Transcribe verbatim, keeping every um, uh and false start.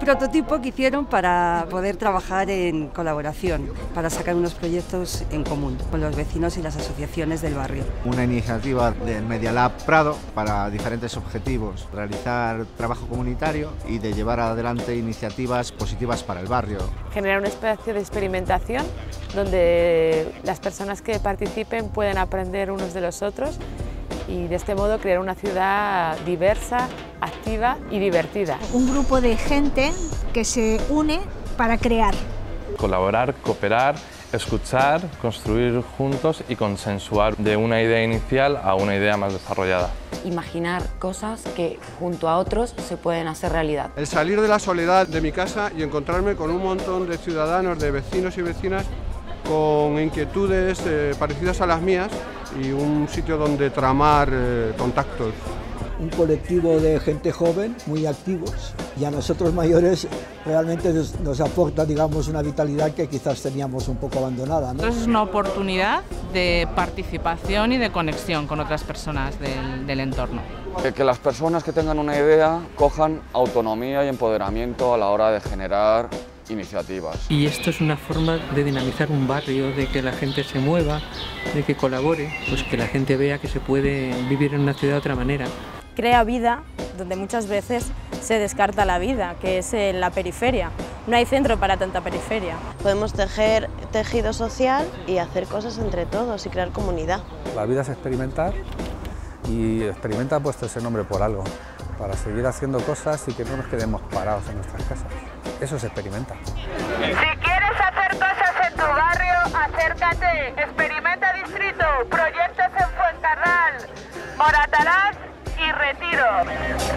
prototipo que hicieron para poder trabajar en colaboración, para sacar unos proyectos en común con los vecinos y las asociaciones del barrio. Una iniciativa del Media Lab Prado para diferentes objetivos, realizar trabajo comunitario y de llevar adelante iniciativas positivas para el barrio. Generar un espacio de experimentación donde las personas que participen pueden aprender unos de los otros y de este modo crear una ciudad diversa, activa y divertida. Un grupo de gente que se une para crear. Colaborar, cooperar, escuchar, construir juntos y consensuar de una idea inicial a una idea más desarrollada. Imaginar cosas que junto a otros se pueden hacer realidad. El salir de la soledad de mi casa y encontrarme con un montón de ciudadanos, de vecinos y vecinas con inquietudes eh, parecidas a las mías y un sitio donde tramar eh, contactos. Un colectivo de gente joven, muy activos, y a nosotros mayores realmente nos, nos aporta, digamos, una vitalidad que quizás teníamos un poco abandonada, ¿no? Es una oportunidad de participación y de conexión con otras personas del, del entorno. Que, que las personas que tengan una idea cojan autonomía y empoderamiento a la hora de generar iniciativas. Y esto es una forma de dinamizar un barrio, de que la gente se mueva, de que colabore, pues que la gente vea que se puede vivir en una ciudad de otra manera. Crea vida donde muchas veces se descarta la vida, que es en la periferia. No hay centro para tanta periferia. Podemos tejer tejido social y hacer cosas entre todos y crear comunidad. La vida es experimentar y Experimenta ha puesto ese nombre por algo, para seguir haciendo cosas y que no nos quedemos parados en nuestras casas. Eso se experimenta. Si quieres hacer cosas en tu barrio, acércate. Experimenta Distrito, proyectos en Fuencarral, Moratalaz y Retiro.